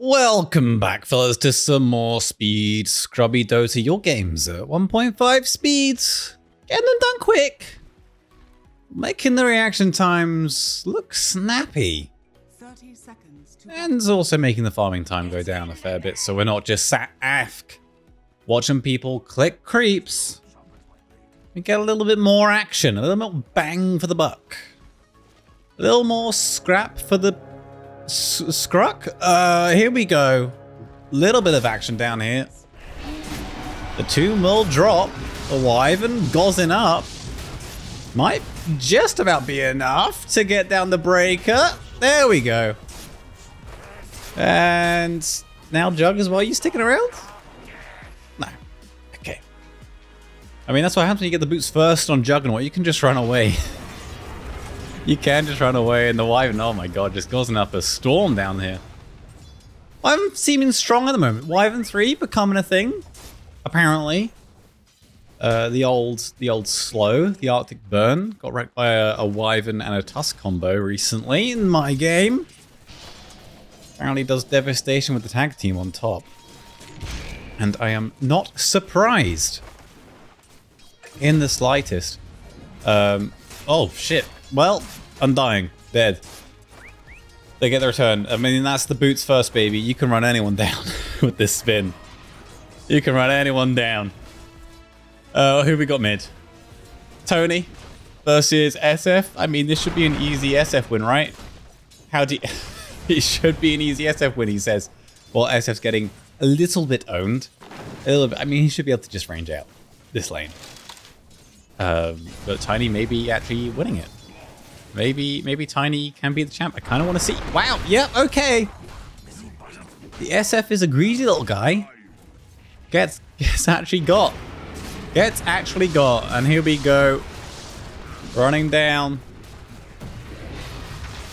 Welcome back, fellas, to some more Speed Scrubby Dota. Your games at 1.5 speeds, getting them done quick, making the reaction times look snappy, and also making the farming time go down a fair bit, so we're not just sat AFK watching people click creeps. We get a little bit more action, a little more bang for the buck, a little more scrap for the Scruck? Here we go. Little bit of action down here. The tomb will drop. The Wyvern gozzing up. Might just about be enough to get down the breaker. There we go. And now Jug as well. Are you sticking around? No. Okay. I mean, that's what happens when you get the boots first on Juggernaut. You can just run away. You can just run away, and the Wyvern, oh my god, just causing up a storm down here. I'm seeming strong at the moment. Wyvern 3 becoming a thing, apparently. The old slow, the Arctic Burn, got wrecked by a Wyvern and a Tusk combo recently in my game. Apparently does devastation with the tag team on top. And I am not surprised in the slightest. Oh shit. Well, Undying, dead. They get their turn. I mean, that's the boots first, baby. You can run anyone down with this spin. You can run anyone down. Who we got mid? Tony versus SF. I mean, this should be an easy SF win, right? How do you... It should be an easy SF win, he says. Well, SF's getting a little bit owned. A little bit. I mean, he should be able to just range out this lane. But Tiny may be actually winning it. Maybe Tiny can be the champ. I kind of want to see. Wow. Yep. Yeah, okay. The SF is a greedy little guy. Gets actually got. And here we go. Running down.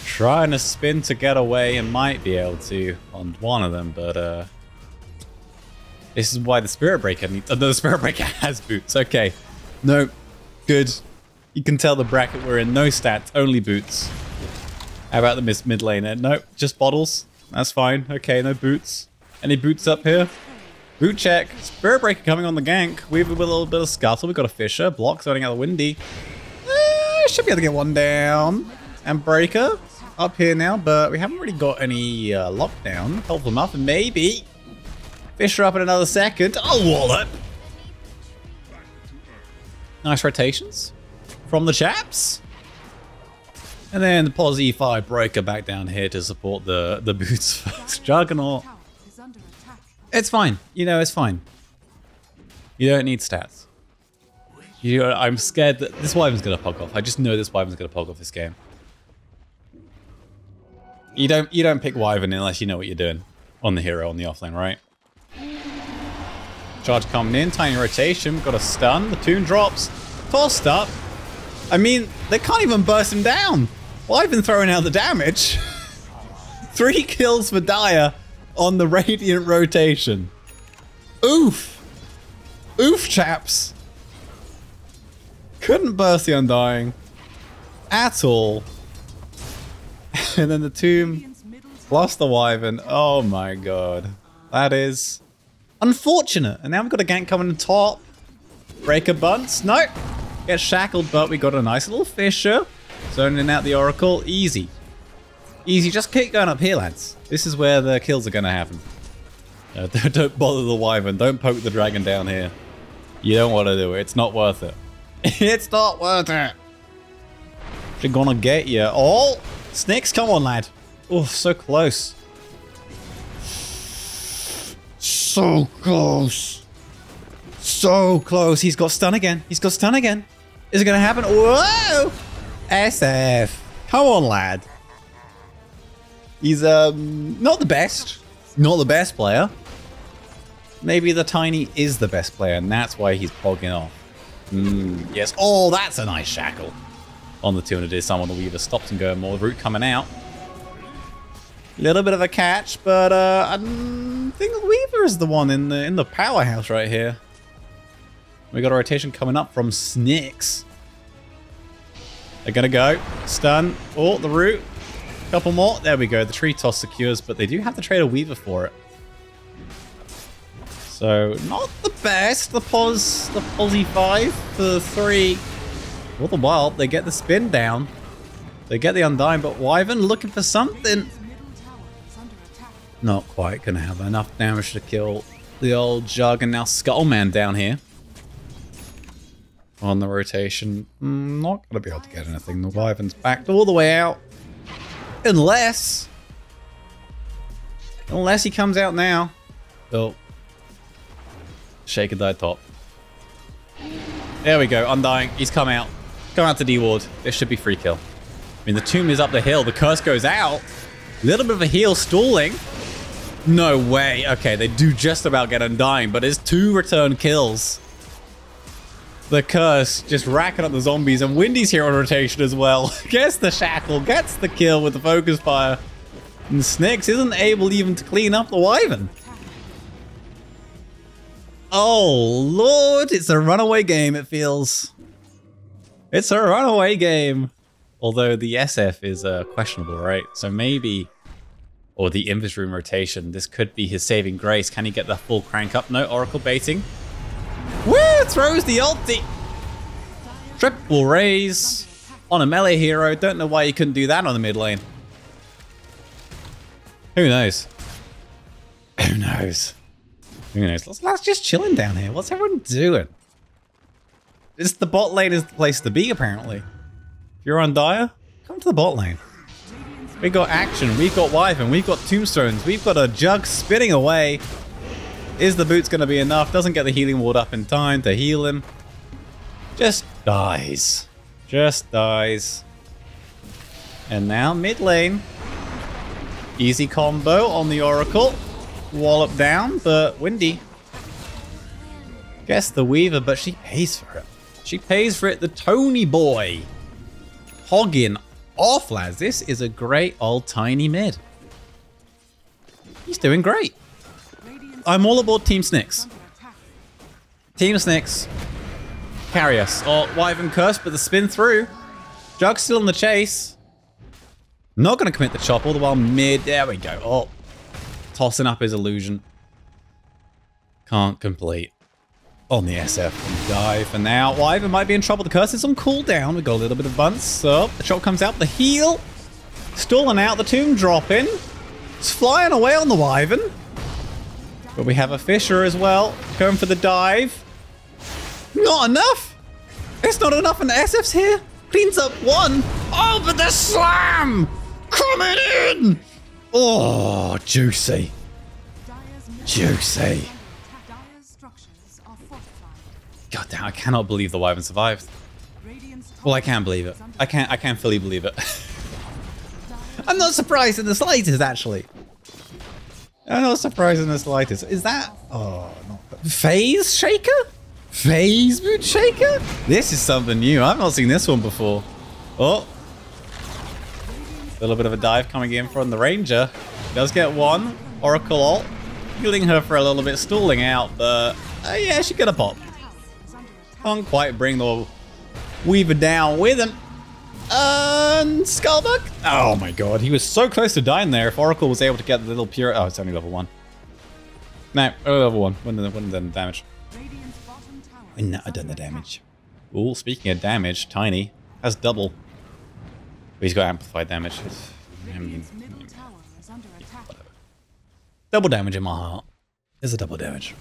Trying to spin to get away and might be able to on one of them. But this is why the Spirit Breaker needs. The Spirit Breaker has boots. Okay. No. Good. You can tell the bracket we're in. No stats, only boots. How about the mid laner? Nope, just bottles. That's fine. Okay, no boots. Any boots up here? Boot check. Spirit Breaker coming on the gank. Weaver with a little bit of scuttle. We've got a Fisher. Blocks running out of Windy. Should be able to get one down. And Breaker up here now, but we haven't really got any lockdown. Helpful Muffin, maybe. Fisher up in another second. Oh, wallop. Nice rotations from the chaps. And then the Pos E5 breaker back down here to support the boots first Juggernaut. It's fine. You know, it's fine. You don't need stats. You know, I'm scared that this Wyvern's going to pog off. I just know this Wyvern's going to pog off this game. You don't pick Wyvern unless you know what you're doing on the hero on the offlane, right? Charge coming in. Tiny rotation. Got a stun. The Toon drops. Tossed up. I mean, they can't even burst him down. Well, I've been throwing out the damage. 3 kills for Dire on the Radiant rotation. Oof. Oof, chaps. Couldn't burst the Undying at all. And then the Tomb plus the Wyvern. Oh my god. That is unfortunate. And now we've got a gank coming on top. Breaker bunts. Nope. Get shackled, but we got a nice little Fisher. Zoning out the Oracle. Easy. Easy. Just keep going up here, lads. This is where the kills are going to happen. Don't bother the Wyvern. Don't poke the dragon down here. You don't want to do it. It's not worth it. It's not worth it. They're going to get you. Oh, Snicks. Come on, lad. Oh, so close. So close. So close. He's got stun again. He's got stun again. Is it going to happen? Whoa! SF. Come on, lad. He's not the best. Not the best player. Maybe the Tiny is the best player, and that's why he's pogging off. Yes. Oh, that's a nice shackle. On the 200 is someone who either stopped and going more. Root coming out. Little bit of a catch, but I think Weaver is the one in the powerhouse right here. We got a rotation coming up from Snicks. They're going to go. Stun. Oh, the root. Couple more. There we go. The tree toss secures, but they do have to trade a Weaver for it. So not the best. The posi 5 for 3. All the while, they get the spin down. They get the Undying, but Wyvern looking for something. Not quite gonna have enough damage to kill the old Jug, and now Skullman down here on the rotation. Not gonna be able to get anything. The Wyvern's backed all the way out, unless he comes out now. Oh, Shaker died top. There we go. Undying. He's come out. Come out to D ward. This should be free kill. I mean, the tomb is up the hill. The curse goes out. A little bit of a heal stalling. No way. Okay, they do just about get Undying, but it's 2 return kills. The curse just racking up the zombies, and Windy's here on rotation as well. Gets the shackle, gets the kill with the focus fire, and Snicks isn't able even to clean up the Wyvern. Oh Lord, it's a runaway game, it feels. It's a runaway game. Although the SF is questionable, right? So maybe, or the Invis Room rotation, this could be his saving grace. Can he get the full crank up? No, Oracle baiting. Woo! Throws the ulti. Triple raise on a melee hero. Don't know why you couldn't do that on the mid lane. Who knows? Who knows? Who knows? Let's just chilling down here. What's everyone doing? It's the bot lane is the place to be, apparently. You're on Dire? Come to the bot lane. We got action, we've got Wyvern, we've got tombstones, we've got a Jug spinning away. Is the boots gonna be enough? Doesn't get the healing ward up in time to heal him. Just dies. Just dies. And now mid lane. Easy combo on the Oracle. Wallop down, but Windy gets the Weaver, but she pays for it. She pays for it, the Tony boy. Hogging off, lads. This is a great old Tiny mid. He's doing great. I'm all aboard Team Snicks. Team Snicks. Carry us. Oh, Wyvern curse, but the spin through. Jug's still in the chase. Not going to commit the chop all the while mid. There we go. Oh, tossing up his illusion. Can't complete. On the SF dive for now. Wyvern might be in trouble. The curse is on cooldown. We got a little bit of bunce. So the shot comes out. The heal. Stalling out. The tomb dropping. It's flying away on the Wyvern. But we have a Fisher as well. Going for the dive. Not enough. It's not enough. And the SF's here. Cleans up one. Oh, but the slam. Coming in. Oh, juicy. Juicy. God damn, I cannot believe the Wyvern survived. Well, I can believe it. I can fully believe it. I'm not surprised in the slightest, actually. I'm not surprised in the slightest. Is that... Oh, not... Phase Shaker? Phase Boot Shaker? This is something new. I've not seen this one before. Oh. A little bit of a dive coming in from the Ranger. Does get one. Oracle ult. Healing her for a little bit. Stalling out, but... yeah, she got a pop. Can't quite bring the Weaver down with him. And Skullbuck. Oh my god, he was so close to dying there. If Oracle was able to get the little pure... Oh, it's only level 1. No, only level 1. Wouldn't have done damage. No, I done the damage. Ooh, speaking of damage, Tiny has double. But he's got amplified damage. Double damage in my heart. There's a double damage.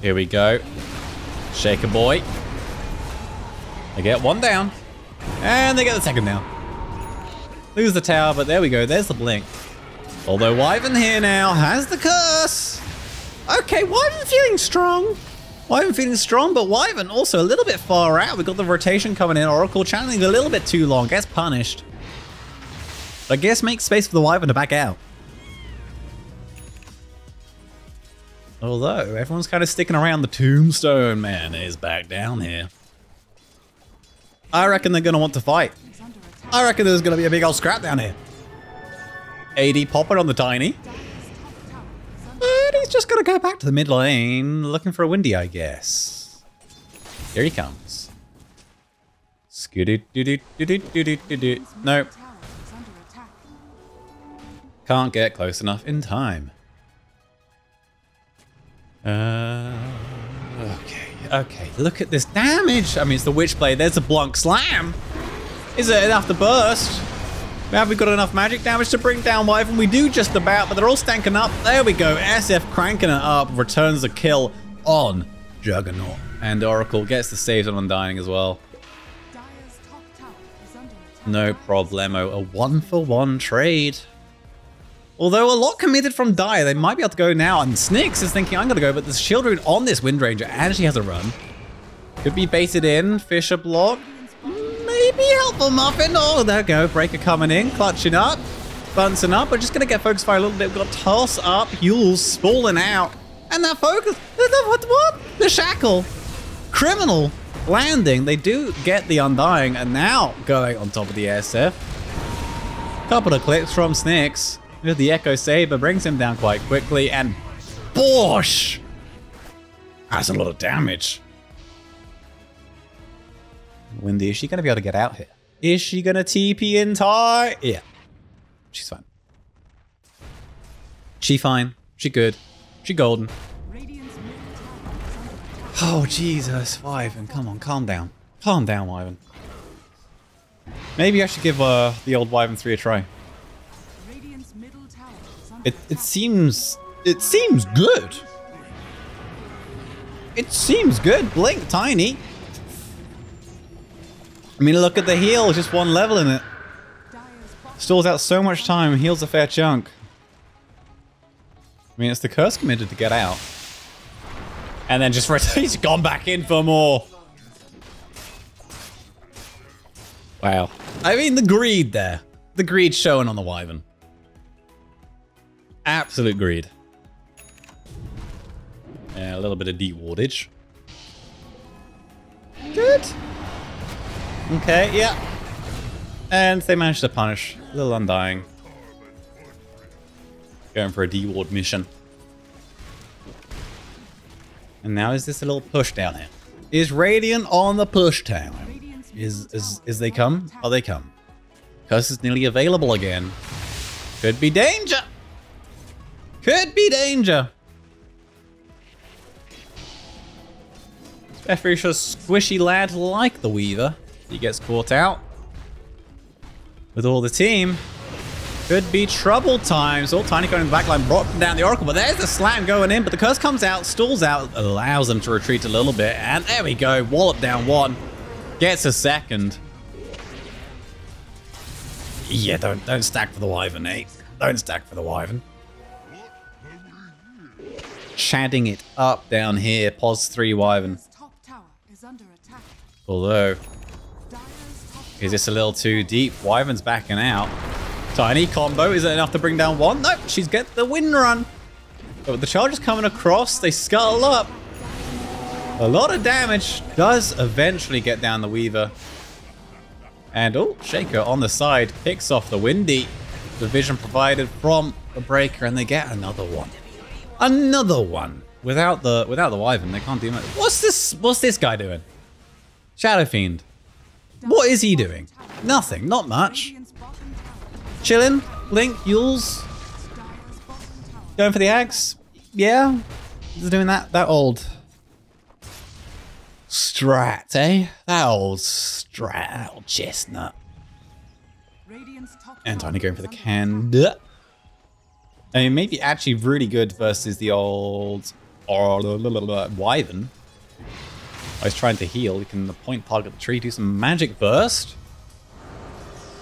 Here we go. Shaker boy. They get one down. And they get the second down. Lose the tower, but there we go. There's the blink. Although Wyvern here now has the curse. Okay, Wyvern feeling strong. Wyvern feeling strong, but Wyvern also a little bit far out. We got the rotation coming in. Oracle channeling a little bit too long. Gets punished. I guess makes space for the Wyvern to back out. Although, everyone's kind of sticking around. The tombstone, man, is back down here. I reckon they're going to want to fight. I reckon there's going to be a big old scrap down here. AD popping on the Tiny. And he's just going to go back to the mid lane, looking for a Windy, I guess. Here he comes. Skidoo-doo-doo-doo-doo-doo-doo-doo. No. Can't get close enough in time. Okay, look at this damage. I mean, it's the Witchblade. There's the Blanc Slam. Is it enough to burst? Have we got enough magic damage to bring down Wyvern? We do just about, but they're all stanking up. There we go. SF cranking it up. Returns the kill on Juggernaut. And Oracle gets the saves on Undying as well. No problemo. A one-for-one trade. Although a lot committed from Dire, they might be able to go now. And Snix is thinking, I'm going to go, but the Shield Rune on this Wind Ranger actually has a run. Could be baited in. Fisher block. Maybe Helpful Muffin. Oh, there we go. Breaker coming in. Clutching up. Bouncing up. We're just going to get Focus Fire a little bit. We've got Toss Up. Yule's spooling out. And that Focus. What? The Shackle. Criminal. Landing. They do get the Undying. And now going on top of the SF. Couple of clicks from Snix. The Echo Saber brings him down quite quickly, and BOOSH! That's a lot of damage. Windy, is she going to be able to get out here? Is she going to TP in time? Yeah. She's fine. She fine. She good. She golden. Oh, Jesus, Wyvern. Come on, calm down. Calm down, Wyvern. Maybe I should give the old Wyvern 3 a try. It seems good. It seems good. Blink, Tiny. I mean, look at the heal. Just one level in it. Stalls out so much time. Heals a fair chunk. I mean, it's the curse committed to get out. And then just he's gone back in for more. Wow. I mean, the greed there. The greed showing on the Wyvern. Absolute greed. Yeah, a little bit of dewardage. Good. Okay, yeah. And they managed to punish. A little Undying. Going for a deward mission. And now is this a little push down here? Is Radiant on the push town? Is they come? Oh, they come. Curse is nearly available again. Could be danger. Could be danger. Especially for a squishy lad like the Weaver. He gets caught out. With all the team. Could be trouble times. All Tiny going in the backline, brought down the Oracle. But there's the slam going in. But the curse comes out, stalls out, allows them to retreat a little bit. And there we go. Wallop down one. Gets a second. Yeah, don't stack for the Wyvern, eh? Don't stack for the Wyvern. Shadding it up down here. Pos 3 Wyvern. Although, is this a little too deep? Wyvern's backing out. Tiny combo. Is it enough to bring down one? Nope. She's get the win run. But the charge is coming across. They scuttle up. A lot of damage. Does eventually get down the Weaver. And, oh, Shaker on the side. Picks off the Windy. The vision provided from the Breaker. And they get another one. Another one. Without the Wyvern, they can't do much. What's this guy doing? Shadow Fiend. What is he doing? Nothing. Not much. Chilling. Link. Yules. Going for the axe. Yeah. He's doing that old strat, eh? That old strat. That old chestnut. And Tiny going for the candy. I mean, maybe actually really good versus the old Wyvern. I was trying to heal. We can point target the tree, do some magic burst.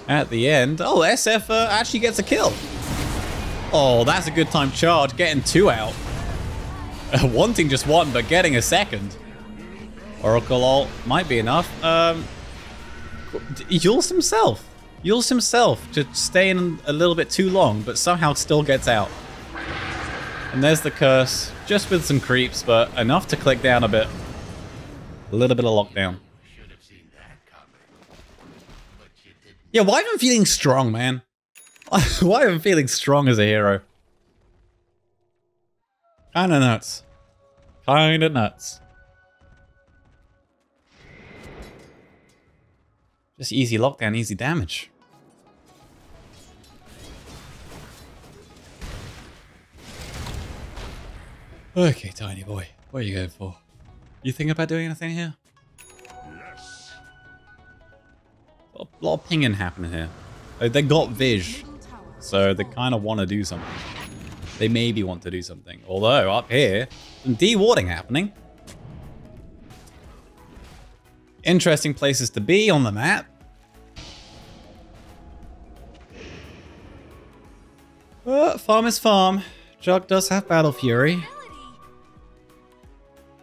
At the end, oh, SF actually gets a kill. Oh, that's a good time charge. Getting 2 out. Wanting just one, but getting a second. Oracle ult might be enough. Yules himself. Yules himself to stay in a little bit too long, but somehow still gets out. And there's the curse, just with some creeps, but enough to click down a bit. A little bit of lockdown. Yeah, why am I feeling strong, man? Why am I feeling strong as a hero? Kinda nuts. Kinda nuts. Just easy lockdown, easy damage. Okay, Tiny boy, what are you going for? You thinking about doing anything here? Yes. A lot of pinging happening here. They got Vizh, so they kind of want to do something. They maybe want to do something. Although, up here, some dewarding happening. Interesting places to be on the map. Farm is farm. Jug does have Battle Fury.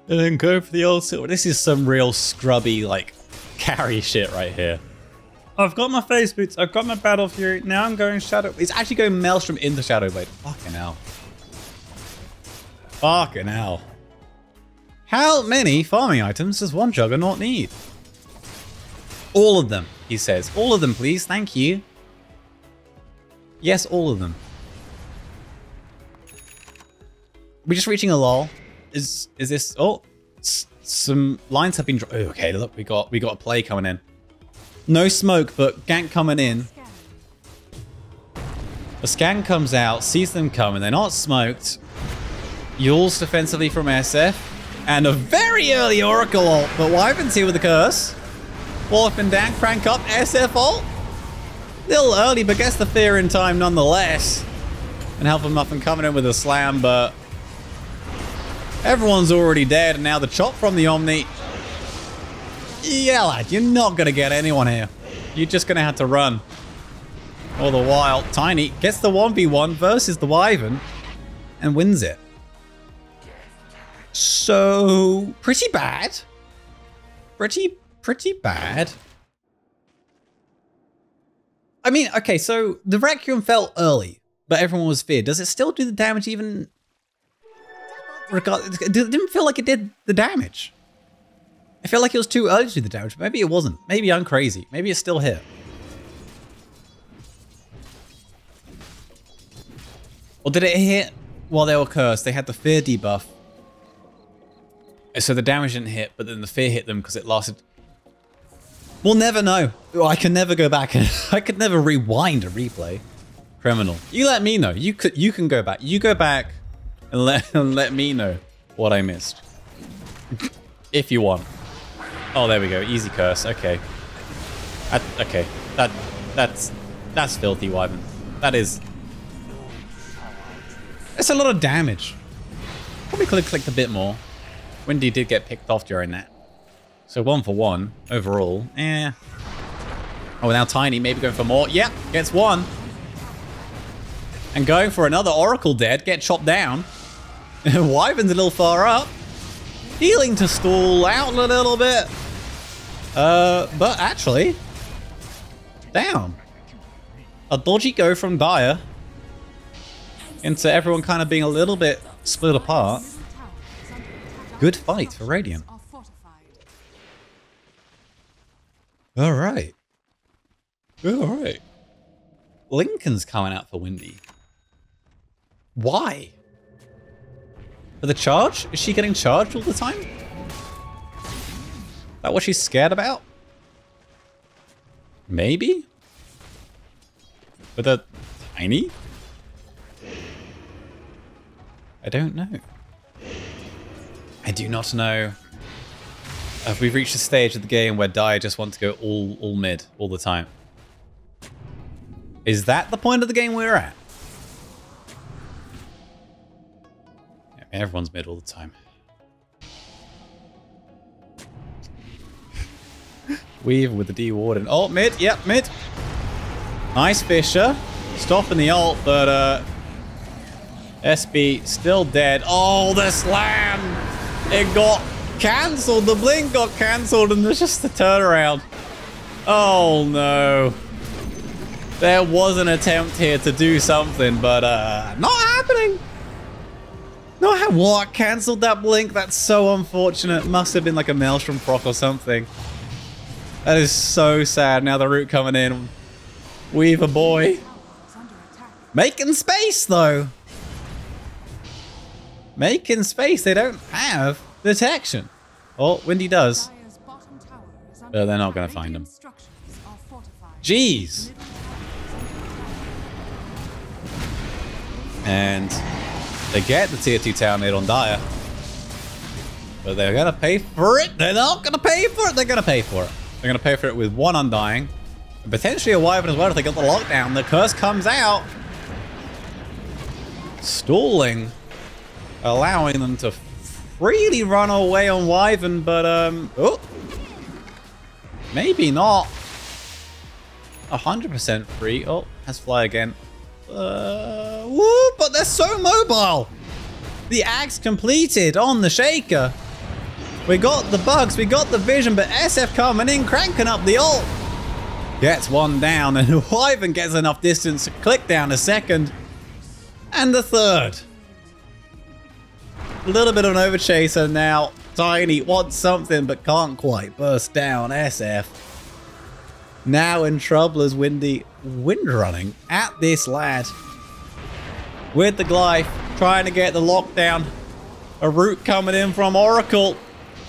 And then go for the old silver. This is some real scrubby, like, carry shit right here. I've got my face boots. I've got my Battle Fury. Now I'm going Shadow. It's actually going Maelstrom into Shadow Blade. Fucking hell. Fucking hell. How many farming items does one Juggernaut need? All of them, he says. All of them, please. Thank you. Yes, all of them. We're just reaching a lull. Is this? Oh, some lines have been. Oh, okay, look, we got a play coming in. No smoke, but gank coming in. A scan comes out, sees them coming. They're not smoked. Yules defensively from SF, and a very early Oracle ult. But Wyvern's here with the curse. Wolf and Dank crank up SF ult. Little early, but gets the fear in time nonetheless. And Helpful Muffin coming in with a slam, but. Everyone's already dead, and now the chop from the Omni. Yeah, lad, you're not going to get anyone here. You're just going to have to run. All the while, Tiny gets the 1v1 versus the Wyvern and wins it. So, pretty bad. Pretty bad. I mean, okay, so the Requiem fell early, but everyone was feared. Does it still do the damage even... It didn't feel like it did the damage. I feel like it was too early to do the damage. Maybe it wasn't. Maybe I'm crazy. Maybe it's still here. Or did it hit while they were cursed? They had the fear debuff. So the damage didn't hit, but then the fear hit them because it lasted. We'll never know. I can never go back. I could never rewind a replay. Criminal. You let me know. You can go back. You go back. And let me know what I missed. If you want. Oh, there we go. Easy curse. Okay. That's filthy, Wyvern. That is... It's a lot of damage. Probably could have clicked a bit more. Windy did get picked off during that. So 1 for 1 overall. Eh. Oh, now Tiny maybe going for more. Yep, gets one. And going for another Oracle dead. Get chopped down. Wyvern's a little far up. Healing to stall out a little bit. But actually, down. A dodgy go from Dire into everyone kind of being a little bit split apart. Good fight for Radiant. All right. All right. Lincoln's coming out for Windy. Why? For the charge? Is she getting charged all the time? Is that what she's scared about? Maybe? With a Tiny? I don't know. I do not know. If we've reached a stage of the game where Dai just want to go all mid all the time. Is that the point of the game we're at? Everyone's mid all the time. Weaver with the D Warden. Ult mid. Yep, mid. Nice Fisher. Stopping the ult, but SB still dead. Oh, the slam! It got cancelled. The blink got cancelled, and there's just the turnaround. Oh, no. There was an attempt here to do something, but not happening. No, what? Cancelled that blink? That's so unfortunate. Must have been like a Maelstrom proc or something. That is so sad. Now the root coming in. Weaver boy. Making space, though. Making space. They don't have detection. Oh, Windy does. But they're not going to find him. Jeez. And... They get the tier 2 tower mid on Dire. But they're gonna pay for it. They're not gonna pay for it. They're gonna pay for it. They're gonna pay for it with one Undying. And potentially a Wyvern as well if they get the lockdown. The curse comes out. Stalling. Allowing them to freely run away on Wyvern, but oh, maybe not 100% free. Oh, has fly again. Woo, but they're so mobile. The axe completed on the Shaker. We got the bugs, we got the vision, but SF coming in, cranking up the ult. Gets one down, and Wyvern gets enough distance to click down a second and a third. A little bit of an overchaser now. Tiny wants something but can't quite burst down. SF now in trouble as Windy wind running at this lad with the Glyph, trying to get the lockdown. A root coming in from Oracle,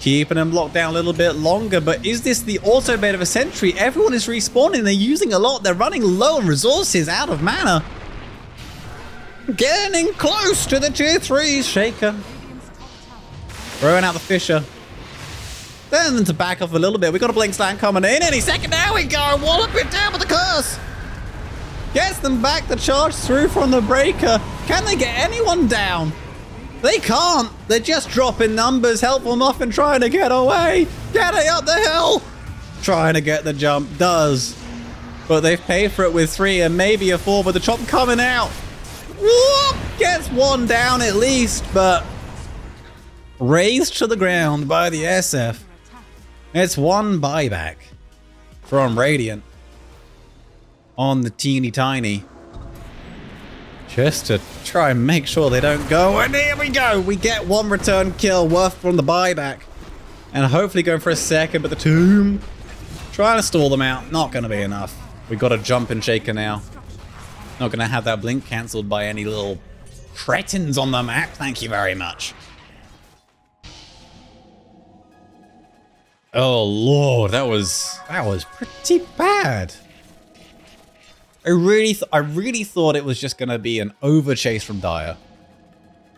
keeping him locked down a little bit longer. But is this the auto bait of a sentry? Everyone is respawning. They're using a lot. They're running low on resources, out of mana. Getting close to the tier 3s. Shaker throwing out the Fisher. Then to back off a little bit. We got a blink slam coming in any second. There we go. Wallop it down with the curse. Gets them back. The charge through from the Breaker. Can they get anyone down? They can't. They're just dropping numbers. Helpful Muffin trying to get away. Get it up the hill. Trying to get the jump. Does. But they've paid for it with 3 and maybe a 4. But the chop coming out. Whoop! Gets one down at least. But razed to the ground by the SF. It's one buyback from Radiant on the teeny tiny. Just to try and make sure they don't go. And here we go. We get one return kill worth from the buyback. And hopefully going for a second, but the tomb trying to stall them out. Not going to be enough. We've got a jump and Shaker now. Not going to have that blink cancelled by any little cretins on the map. Thank you very much. Oh Lord, that was pretty bad. I really thought it was just gonna be an overchase from Dire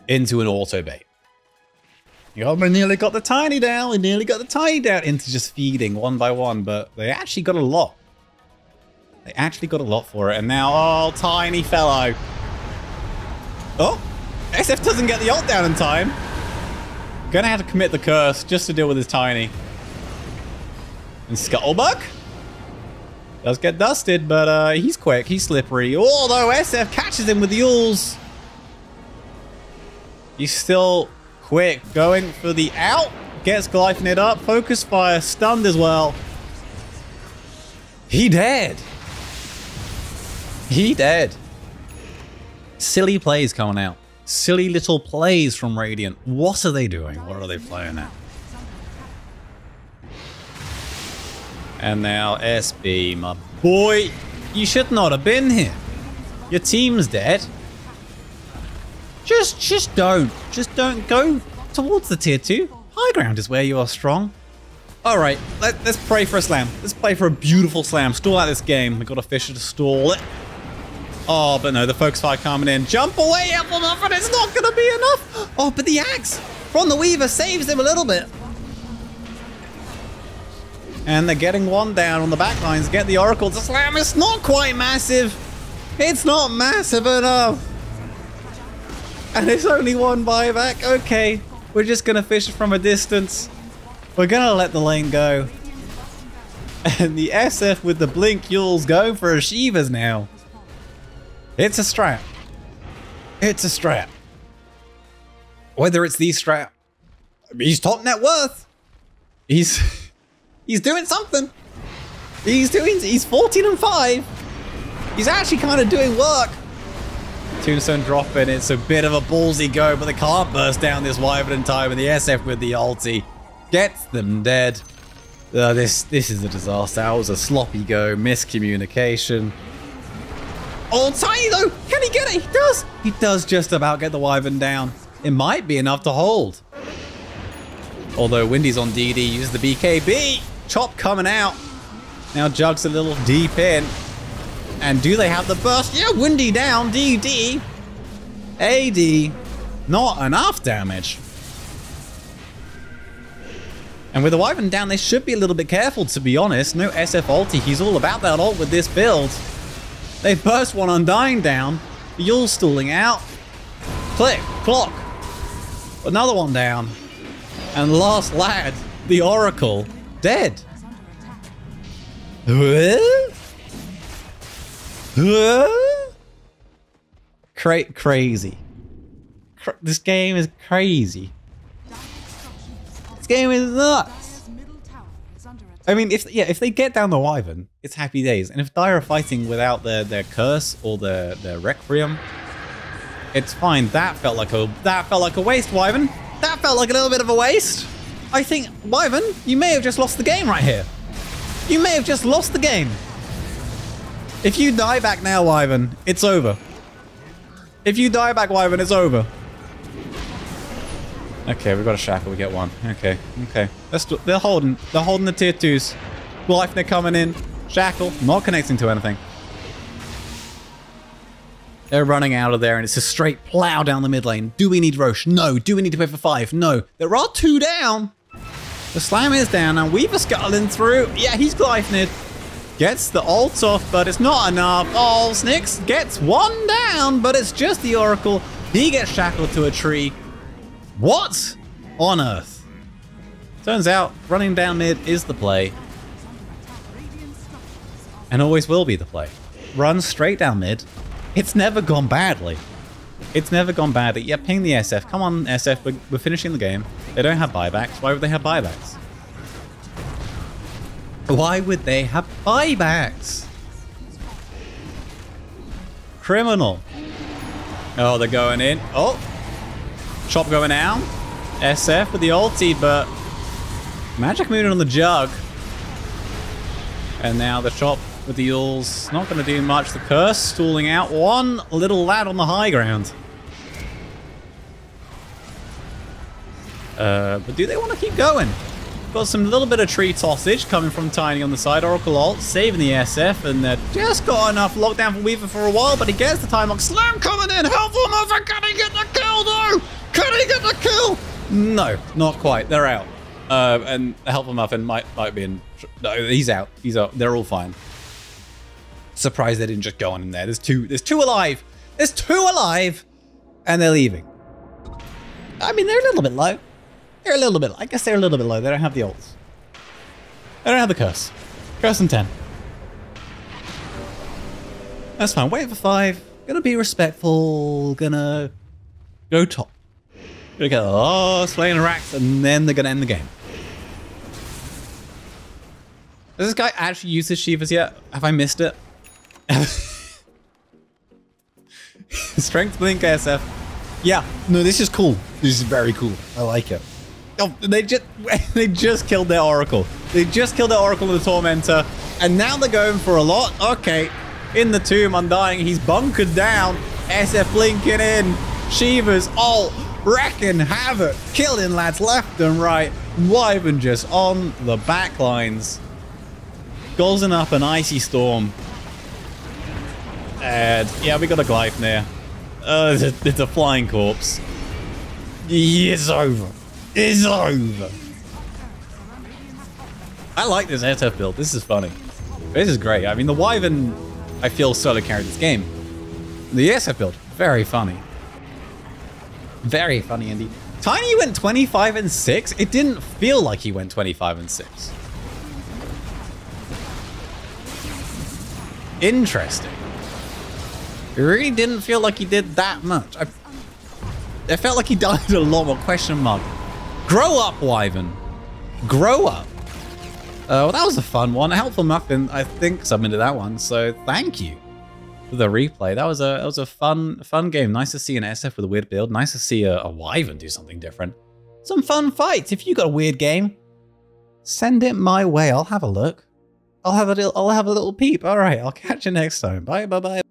into an auto bait. Yeah, we nearly got the Tiny down. We nearly got the Tiny down into just feeding one by one, but they actually got a lot. They actually got a lot for it, and now oh, Tiny fellow. Oh, SF doesn't get the ult down in time. Gonna have to commit the curse just to deal with his Tiny. And Scuttlebuck does get dusted, but he's quick, he's slippery. Although SF catches him with the ults. He's still quick, going for the out. Gets Glyphing it up, focus fire, stunned as well. He dead. He dead. Silly plays coming out. Silly little plays from Radiant. What are they doing? What are they playing at? And now SB, my boy, you should not have been here. Your team's dead. Just don't go towards the tier 2. High ground is where you are strong. All right, let's pray for a slam. Let's play for a beautiful slam. Stall out this game. We've got a Fisher to stall it. Oh, but no, the focus fire coming in. Jump away, Helpful Muffin. It's not gonna be enough. Oh, but the axe from the Weaver saves him a little bit. And they're getting one down on the back lines. Get the Oracle to slam. It's not quite massive. It's not massive enough. And it's only one buyback. Okay, we're just going to fish from a distance. We're going to let the lane go. And the SF with the blink yules go for a Shivas now. It's a strat. It's a strat. Whether it's the strat. He's top net worth. He's doing something. He's 14 and 5. He's actually kind of doing work. Tombstone dropping. It's a bit of a ballsy go, but they can't burst down this Wyvern in time. And the SF with the ulti gets them dead. This is a disaster. That was a sloppy go. Miscommunication. Oh, Tiny though. Can he get it? He does. He does just about get the Wyvern down. It might be enough to hold. Although Windy's on DD, uses the BKB. Chop coming out. Now Jug's a little deep in. And do they have the burst? Yeah, Windy down. DD. AD. Not enough damage. And with the Wyvern down, they should be a little bit careful, to be honest. No SF ulti. He's all about that ult with this build. They burst one Undying down. Yule's stalling out. Click. Clock. Another one down. And last lad, the Oracle, dead. Crazy. This game is crazy. This game is nuts. I mean, if they get down the Wyvern, it's happy days. And if Dire are fighting without their curse or their Requiem, it's fine. That felt like a waste, Wyvern. That felt like a little bit of a waste. I think, Wyvern, you may have just lost the game right here. You may have just lost the game. If you die back now, Wyvern, it's over. If you die back, Wyvern, it's over. Okay, we've got a shackle. We get one. Okay, okay. They're holding. They're holding the tier twos. Glyphner coming in. Shackle, not connecting to anything. They're running out of there, and it's a straight plow down the mid lane. Do we need Roche? No. Do we need to pay for 5? No. There are 2 down. The slam is down, and Weaver scuttling through. Yeah, he's Glyphnered. Gets the ult off, but it's not enough. Oh, Snicks gets one down, but it's just the Oracle. He gets shackled to a tree. What on earth? Turns out running down mid is the play. And always will be the play. Run straight down mid. It's never gone badly. It's never gone badly. Yeah, ping the SF. Come on, SF. We're finishing the game. They don't have buybacks. Why would they have buybacks? Why would they have buybacks? Criminal. Oh, they're going in. Oh. Chop going down. SF with the ulti, but... Magic Moon on the Jug. And now the chop. With the Yules, not going to do much. The curse stalling out. One little lad on the high ground. But do they want to keep going? Got some little bit of tree tossage coming from Tiny on the side. Oracle ult saving the SF, and they've just got enough lockdown for Weaver for a while. But he gets the time lock. Slam coming in. Helpful Muffin. Can he get the kill though? Can he get the kill? No, not quite. They're out. And Helpful Muffin might be in. No, he's out. He's out. They're all fine. Surprised they didn't just go on in there. There's two alive. There's 2 alive, and they're leaving. I mean, they're a little bit low. I guess they're a little bit low. They don't have the ults. They don't have the curse. Curse and 10. That's fine. Wait for 5. Gonna be respectful. Gonna go top. Gonna get the last lane of racks, and then they're gonna end the game. Does this guy actually use his Shivas yet? Have I missed it? Strength blink SF. Yeah, no, this is cool. This is very cool. I like it. Oh, they just killed their Oracle. They just killed their Oracle and the Tormentor, and now they're going for a lot. Okay, in the tomb, Undying. He's bunkered down. SF blinking in. Shivas ult, wrecking havoc, killing lads left and right. Wyvern just on the back lines. Golzing up an Icy Storm. And yeah, we got a Glyphner. It's a flying corpse. It's over. It's over. I like this SF build. This is funny. This is great. I mean, the Wyvern, I feel, solo carried this game. The SF build, very funny. Very funny indeed. Tiny went 25 and 6. It didn't feel like he went 25 and 6. Interesting. It really didn't feel like he did that much. I felt like he died a lot more. Question mark. Grow up, Wyvern. Grow up. Well, that was a fun one. A Helpful Muffin, I think, submitted that one. So thank you for the replay. That was a fun game. Nice to see an SF with a weird build. Nice to see a Wyvern do something different. Some fun fights. If you got a weird game, send it my way. I'll have a look. I'll have a little peep. All right, I'll catch you next time. Bye.